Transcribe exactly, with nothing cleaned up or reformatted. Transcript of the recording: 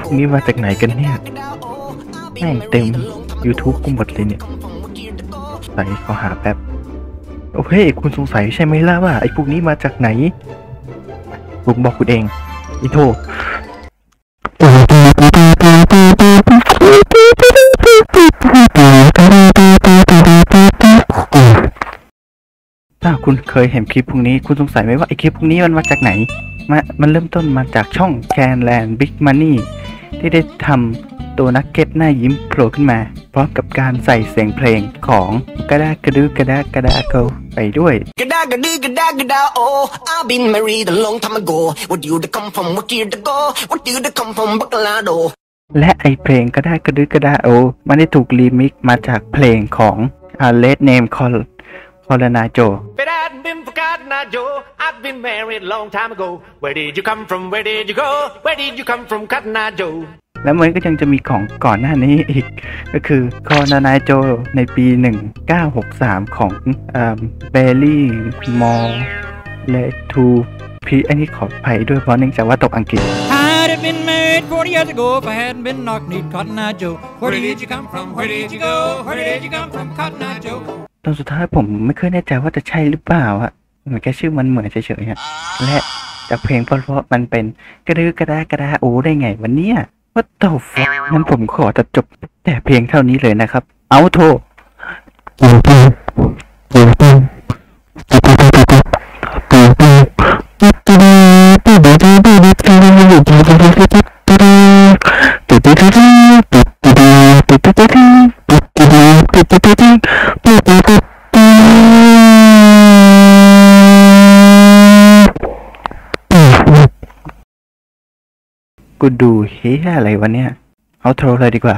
พวกนี้มาจากไหนกันเนี่ยแม่งเต็ม ยูทูบ กูหมดเลยเนี่ยใส่เขาหาแป๊บโอ้เฮ้ยคุณสงสัยใช่ไหมล่ะว่าไอ้พวกนี้มาจากไหนผมบอกคุณเองอีโธ่ถ้าคุณเคยเห็นคลิปพวกนี้คุณสงสัยไหมว่าไอ้คลิปพวกนี้มันมาจากไหนมันเริ่มต้นมาจากช่อง Can Land Big Money ที่ได้ทำตัวนักเก็ตหน้ายิ้มโผล่ขึ้นมาพร้อมกับการใส่เสียงเพลงของกระดากระดือกระดากระดาเขาไปด้วยกระดากระดือกระดากระดาโอ้ I've been married a long time ago What do you come from What do you go What do you come from Bacolado และไอเพลงกระดากระดือกระดาโอมันได้ถูกรีมิกซ์มาจากเพลงของ Can Land Cotton Eye Joe I've been married a long time ago Where did you come from Where did you go Where did you come from Cotton Eye Joeแล้วมันก็ยังจะมีของก่อนหน้านี้อีกก็คือCotton Eye Joeในปีหนึ่งเก้าหกสามของBarrymore และ Two Pies อันนี้ขออภัยด้วยเพราะเนื่องจากว่าตกอังกฤษ I'd have been married forty years ago if I hadn't been knock-kneed Cotton Eye Joe Where did you come from Where did you go Where did you come from Cotton Eye Joe ตอนสุดท้ายผมไม่เคยแน่ใจว่าจะใช่หรือเปล่าอะเหมือนแค่ชื่อมันเหมือนเฉยๆฮะและจากเพลงเพราะๆมันเป็นกระดือกระดากระดาโอได้ไงวันเนี้ยว่าเต่าฟังนั้นผมขอจะจบแต่เพียงเท่านี้เลยนะครับเอาโทรกูดูเฮ้ยอะไรวะเนี่ยเอาโทรเลยดีกว่า